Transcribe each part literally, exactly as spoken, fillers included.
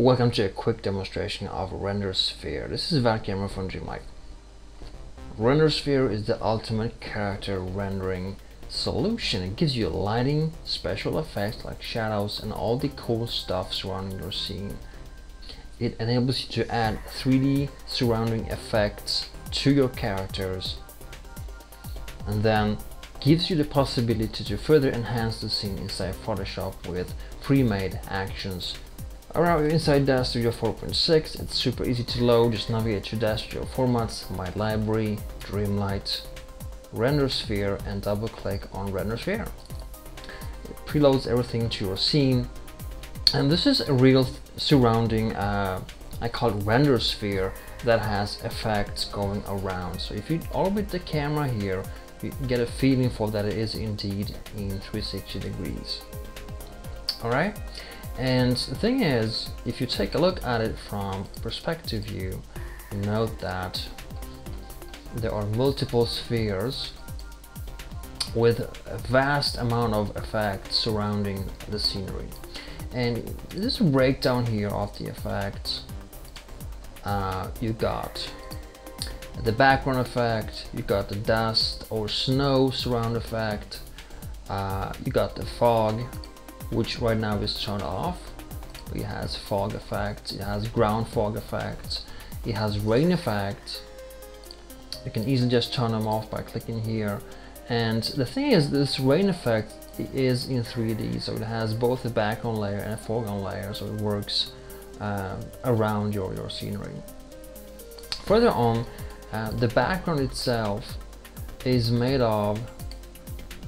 Welcome to a quick demonstration of Render Sphere. This is Valkyama from Dreamlight. Render Sphere is the ultimate character rendering solution. It gives you lighting, special effects like shadows, and all the cool stuff surrounding your scene. It enables you to add three D surrounding effects to your characters, and then gives you the possibility to further enhance the scene inside Photoshop with pre-made actions. Around inside DAZ Studio four point six, it's super easy to load. Just navigate to DAZ Studio Formats, My Library, Dreamlight, Render Sphere, and double click on Render Sphere. It preloads everything to your scene, and this is a real surrounding, uh, I call it Render Sphere, that has effects going around. So if you orbit the camera here, you get a feeling for that it is indeed in three hundred sixty degrees. Alright? And the thing is, if you take a look at it from perspective view, note that there are multiple spheres with a vast amount of effects surrounding the scenery. And this breakdown here of the effects, uh, you got the background effect, you got the dust or snow surround effect, uh, you got the fog, which right now is turned off. It has fog effects, it has ground fog effects, it has rain effects. You can easily just turn them off by clicking here. And the thing is, this rain effect is in three D, so it has both a background layer and a foreground layer, so it works uh, around your, your scenery. Further on, uh, the background itself is made of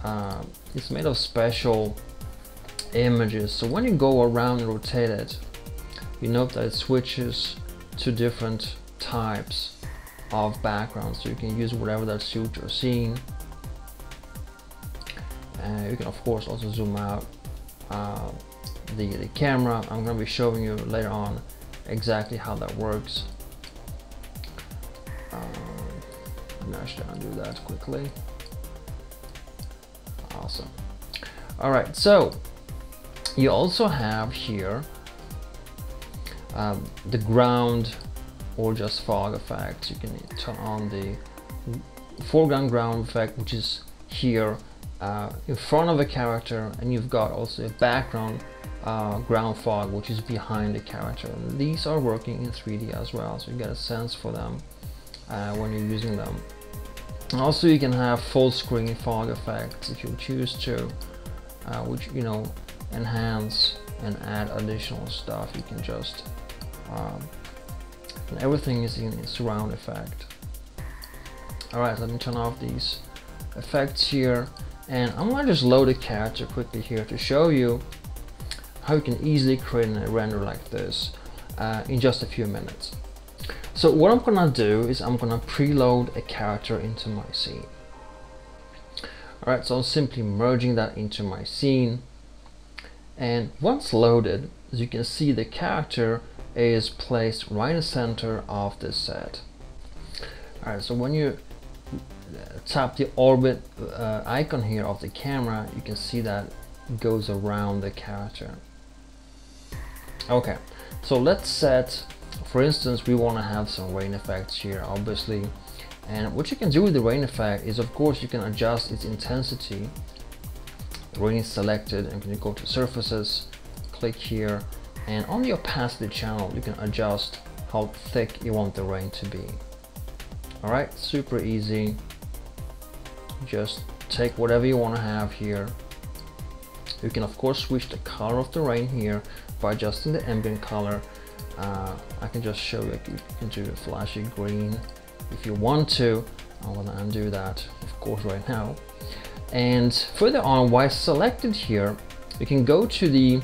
uh, it's made of special images, so when you go around and rotate it, you note that it switches to different types of backgrounds, so you can use whatever that suits your scene. Uh, you can of course also zoom out uh, the, the camera. I'm going to be showing you later on exactly how that works. Um, I'm actually going to do that quickly. Awesome. Alright, so you also have here um, the ground or just fog effects. You can turn on the foreground ground effect, which is here Uh, in front of a character, and you've got also a background uh, ground fog, which is behind the character. And these are working in three D as well, so you get a sense for them uh, when you're using them. And also, you can have full screen fog effects if you choose to, uh, which, you know, enhance and add additional stuff. You can just um, and everything is in surround effect. All right, let me turn off these effects here. And I'm going to just load a character quickly here to show you how you can easily create a render like this uh, in just a few minutes. So what I'm going to do is I'm going to preload a character into my scene. Alright, so I'm simply merging that into my scene. And once loaded, as you can see, the character is placed right in the center of this set. Alright, so when you tap the orbit uh, icon here of the camera, you can see that it goes around the character. Okay, so let's set, for instance, we want to have some rain effects here, obviously. And what you can do with the rain effect is, of course, you can adjust its intensity. The rain is selected, and when you go to surfaces, click here, and on the opacity channel you can adjust how thick you want the rain to be. Alright, super easy. Just take whatever you want to have here. You can of course switch the color of the rain here by adjusting the ambient color. Uh, I can just show you, you can do a flashy green if you want to. I'm going to undo that, of course, right now. And further on, while selected here, you can go to the,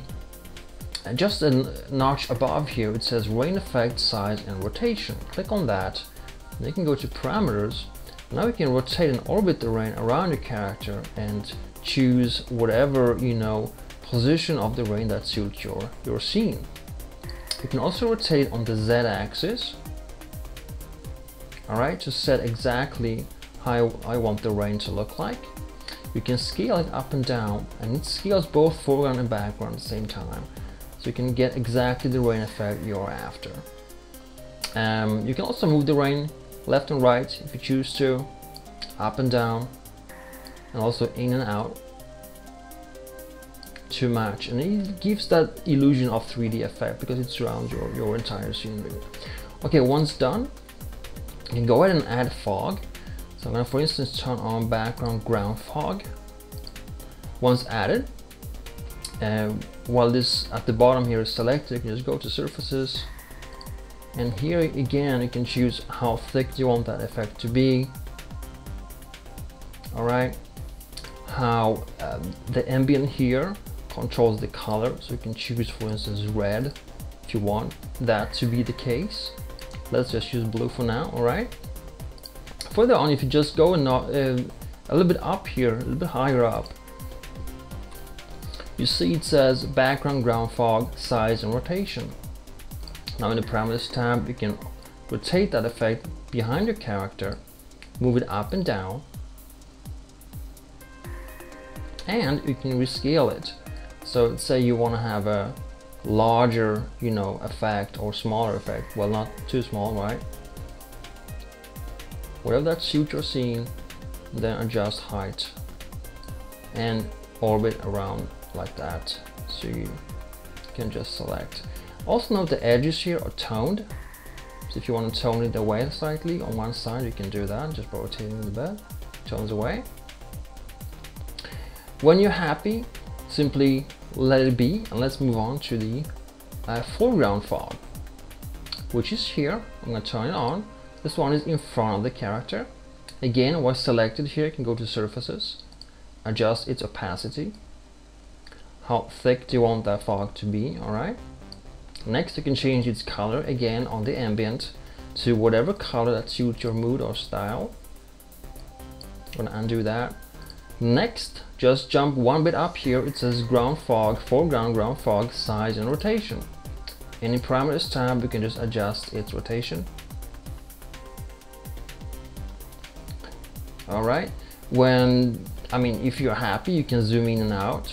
just a notch above here, it says rain effect, size, and rotation. Click on that. You can go to parameters. Now you can rotate and orbit the rain around your character and choose whatever, you know, position of the rain that suits your, your scene. You can also rotate on the Z axis, alright, to set exactly how I want the rain to look like. You can scale it up and down, and it scales both foreground and background at the same time. so you can get exactly the rain effect you're after. Um, you can also move the rain left and right if you choose to, up and down, and also in and out to match, and it gives that illusion of three D effect because it surrounds your, your entire scenery. Okay, once done, you can go ahead and add fog. So I'm gonna, for instance, turn on background ground fog. Once added, uh, while this at the bottom here is selected, you can just go to surfaces, and here again you can choose how thick you want that effect to be. All right, how uh, the ambient here controls the color, so you can choose, for instance, red if you want that to be the case. Let's just use blue for now. All right, further on, if you just go and not, uh, a little bit up here, a little bit higher up, you see it says background ground fog size and rotation. Now in the parameters tab, you can rotate that effect behind your character, move it up and down, and you can rescale it. So say you want to have a larger, you know, effect or smaller effect, well, not too small, right? Whatever that suits your scene, then adjust height and orbit around like that, so you can just select. Also note the edges here are toned, so if you want to tone it away slightly on one side, you can do that just by rotating the bed, tones away. When you're happy, simply let it be, and let's move on to the uh, foreground fog, which is here. I'm going to turn it on. This one is in front of the character. Again, what's selected here, you can go to surfaces, adjust its opacity. How thick do you want that fog to be? All right. Next, you can change its color again on the ambient to whatever color that suits your mood or style. I'm going to undo that. Next, just jump one bit up here. It says ground fog, foreground ground fog, size and rotation. In the parameters tab, you can just adjust its rotation. All right. When, I mean, if you're happy, you can zoom in and out.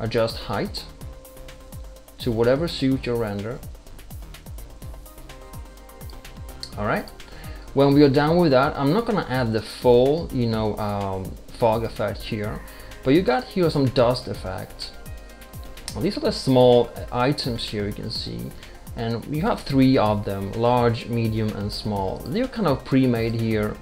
Adjust height to whatever suits your render. All right. When we are done with that, I'm not going to add the full, you know, um, fog effect here, but you got here some dust effect. Well, these are the small items here you can see, and you have three of them: large, medium, and small. They're kind of pre-made here.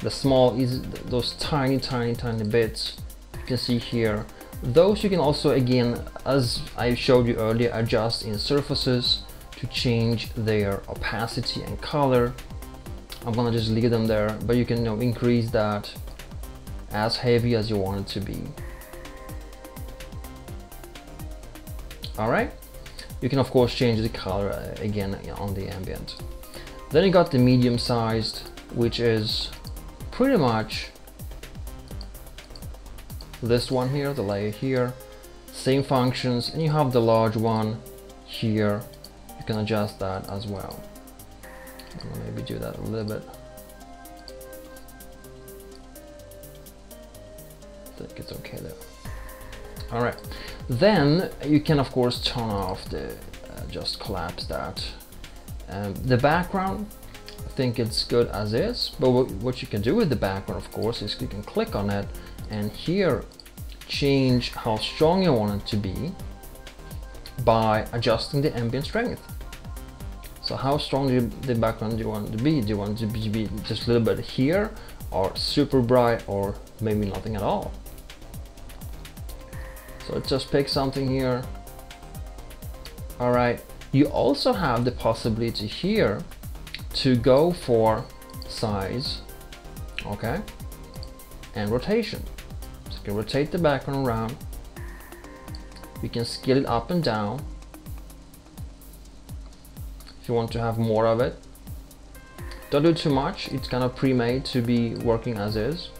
The small is those tiny, tiny, tiny bits you can see here. Those you can also, again, as I showed you earlier, adjust in surfaces to change their opacity and color. I'm gonna just leave them there, but you can, you know, increase that as heavy as you want it to be. All right, you can of course change the color uh, again on the ambient. Then you got the medium sized, which is pretty much this one here, the layer here, same functions, and you have the large one here. You can adjust that as well. I'll maybe do that a little bit. I think it's okay there. All right. Then you can of course turn off the, uh, just collapse that. Um, the background, I think it's good as is. But what, what you can do with the background, of course, is you can click on it and here change how strong you want it to be by adjusting the ambient strength. So how strong do you, the background do you want to be? Do you want to be, be just a little bit here, or super bright, or maybe nothing at all? So let's just pick something here. All right. You also have the possibility here to go for size, okay, and rotation. So you can rotate the background around. You can scale it up and down if you want to have more of it. Don't do too much, it's kind of pre-made to be working as is.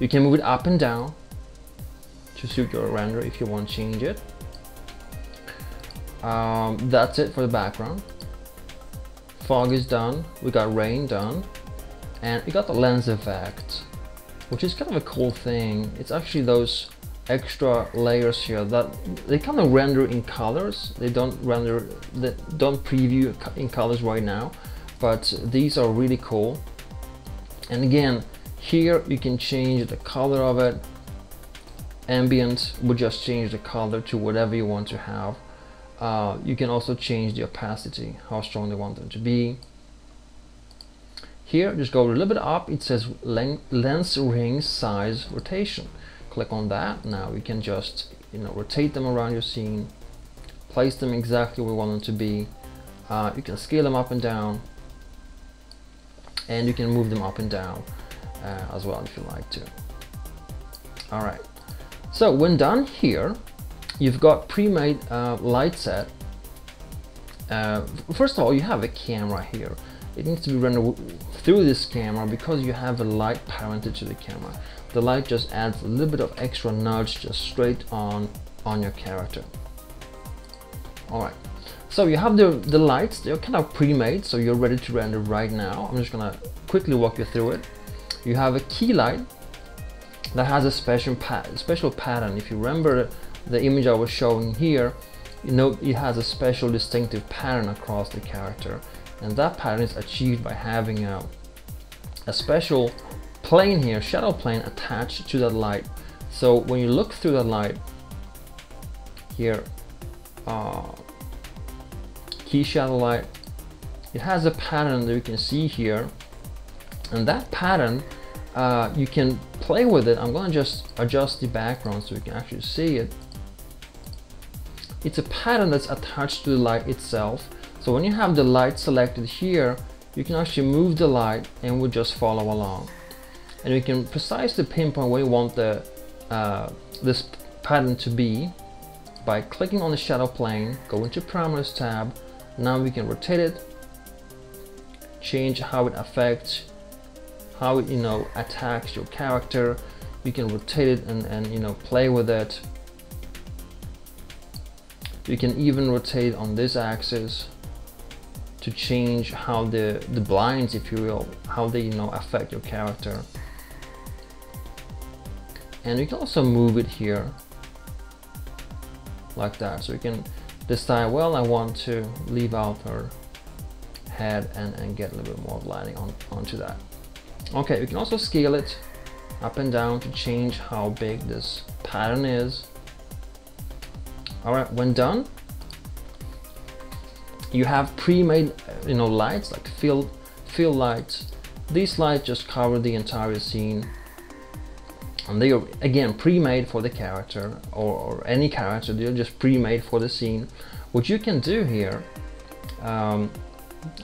You can move it up and down to suit your render if you want to change it. Um, that's it for the background. Fog is done, we got rain done, and we got the lens effect, which is kind of a cool thing. It's actually those extra layers here that they kind of render in colors. They don't render, they don't preview in colors right now, but these are really cool. And again, here you can change the color of it. Ambient will just change the color to whatever you want to have. Uh, you can also change the opacity, how strong they want them to be. Here, just go a little bit up, it says lens ring size rotation. Click on that. Now we can just, you know, rotate them around your scene, place them exactly where we want them to be. Uh, you can scale them up and down, and you can move them up and down uh, as well if you like to. All right. So when done here, you've got pre-made uh, light set. Uh, first of all, you have a camera here. It needs to be rendered through this camera because you have a light parented to the camera. The light just adds a little bit of extra nudge just straight on on your character. Alright, so you have the, the lights, they're kind of pre-made, so you're ready to render right now. I'm just gonna quickly walk you through it. You have a key light that has a special, pa special pattern. If you remember the image I was showing here, you know it has a special distinctive pattern across the character. And that pattern is achieved by having a, a special plane here, shadow plane, attached to that light. So when you look through that light here, uh, key shadow light, it has a pattern that you can see here. And that pattern, uh, you can play with it. I'm going to just adjust the background so you can actually see it. It's a pattern that's attached to the light itself. So when you have the light selected here, you can actually move the light and will just follow along. And you can precisely pinpoint where you want the, uh, this pattern to be by clicking on the shadow plane, go into Parameters tab. Now we can rotate it, change how it affects, how it, you know, attacks your character. You can rotate it and, and you know, play with it. You can even rotate on this axis to change how the, the blinds, if you will, how they, you know, affect your character. And you can also move it here like that. So you can decide, well, I want to leave out her head and, and get a little bit more lighting on, onto that. Okay, you can also scale it up and down to change how big this pattern is. All right, when done, you have pre-made, you know, lights like fill, fill lights. These lights just cover the entire scene, and they are again pre-made for the character or, or any character. They're just pre-made for the scene. What you can do here, um,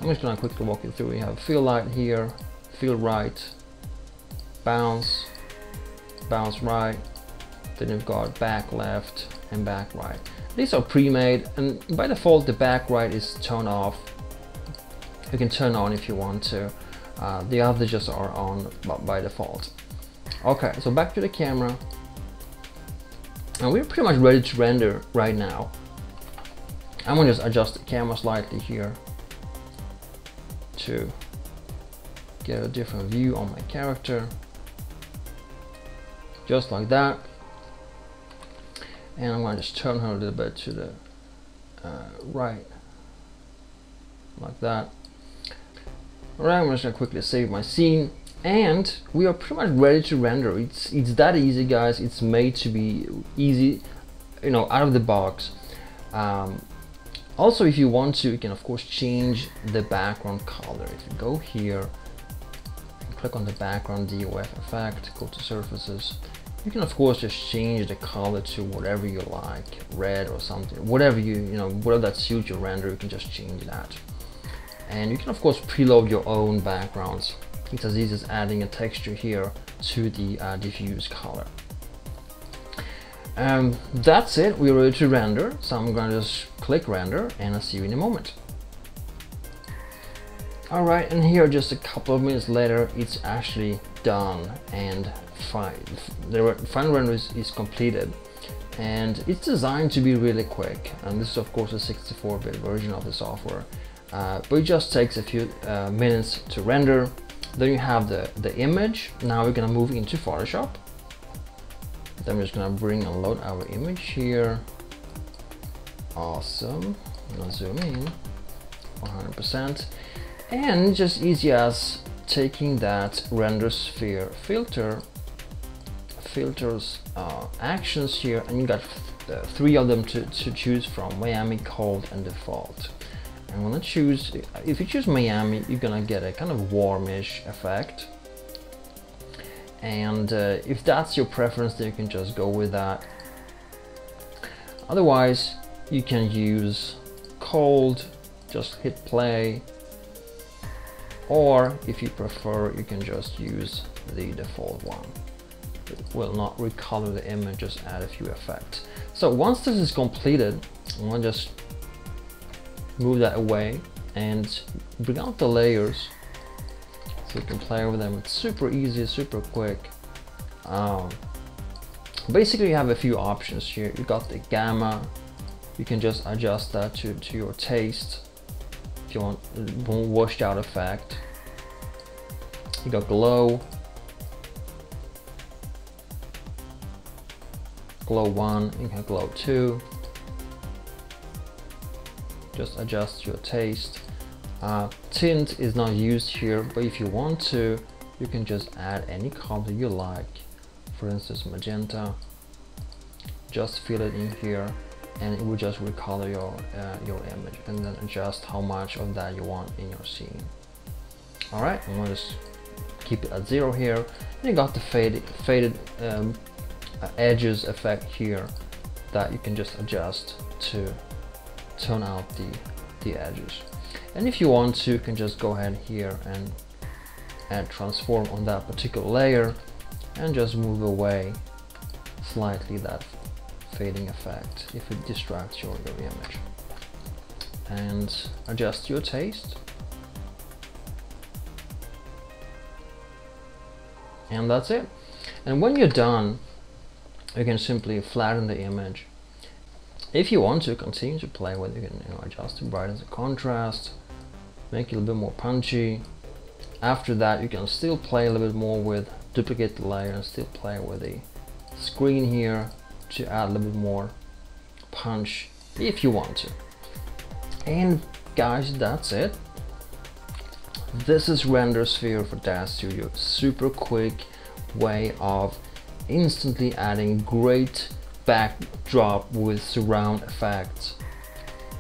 I'm just gonna quickly walk you through. You have fill light here, fill right, bounce, bounce right. Then you've got back left and back right. These are pre-made, and by default the back right is turned off. You can turn on if you want to. Uh, the others just are on by default. Okay, so back to the camera. And we're pretty much ready to render right now. I'm gonna just adjust the camera slightly here to get a different view on my character. Just like that. And I'm going to just turn her a little bit to the uh, right, like that. All right, I'm just going to quickly save my scene, and we are pretty much ready to render. It's it's that easy, guys. It's made to be easy, you know, out of the box. Um, also, if you want to, you can of course change the background color. If you go here, click on the background D O F effect, go to surfaces. You can of course just change the color to whatever you like, red or something, whatever you, you know, whatever that suits your render, you can just change that. And you can of course preload your own backgrounds. It's as easy as adding a texture here to the uh, diffuse color. Um, that's it, we're ready to render. So I'm gonna just click render, and I'll see you in a moment. All right, and here just a couple of minutes later, it's actually done and fine. The final render is, is completed, and it's designed to be really quick. And this is of course a sixty-four bit version of the software, uh, but it just takes a few uh, minutes to render. Then you have the the image. Now we're gonna move into Photoshop, So I'm just gonna bring and load our image here. Awesome. I'm gonna zoom in one hundred percent, and just easy as taking that render sphere filter filters uh, actions here, and you got th three of them to, to choose from: Miami, cold, and default. I'm gonna choose, if you choose Miami, you're gonna get a kind of warmish effect, and uh, if that's your preference, then you can just go with that. Otherwise you can use cold, just hit play, or if you prefer, you can just use the default one. It will not recolor the image, just add a few effects. So once this is completed, I'm gonna just move that away and bring out the layers so you can play with them. It's super easy, super quick. Um, basically you have a few options here. You got the gamma. You can just adjust that to, to your taste if you want a washed out effect. You got glow, glow one, you can glow two. Just adjust your taste. Uh, tint is not used here, but if you want to, you can just add any color you like. For instance, magenta. Just fill it in here, and it will just recolor your uh, your image, and then adjust how much of that you want in your scene. All right, I'm gonna just keep it at zero here. And you got the faded faded um, edges effect here that you can just adjust to turn out the the edges. And if you want to, you can just go ahead here and add transform on that particular layer, and just move away slightly that fading effect if it distracts your, your image, and adjust your taste. And that's it. And when you're done, you can simply flatten the image. If you want to continue to play with it, you can you know, adjust the brightness and contrast, make it a little bit more punchy. After that, you can still play a little bit more with duplicate the layer and still play with the screen here to add a little bit more punch if you want to. And guys, that's it. This is Render Sphere for DAZ Studio. Super quick way of instantly adding great backdrop with surround effects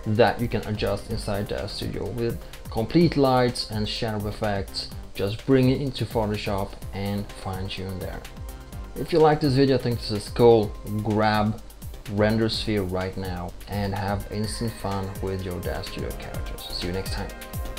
that you can adjust inside DAZ Studio with complete lights and shadow effects. Just bring it into Photoshop and fine-tune there. If you like this video, I think this is cool, grab Render Sphere right now and have instant fun with your DAZ Studio characters. See you next time.